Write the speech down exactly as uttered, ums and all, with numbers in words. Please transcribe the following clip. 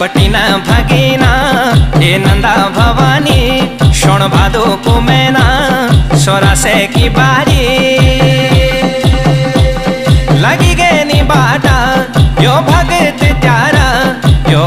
पटिना भागीना ए नंदा भवानी शोण भादो को मैना सोरा से की बारी।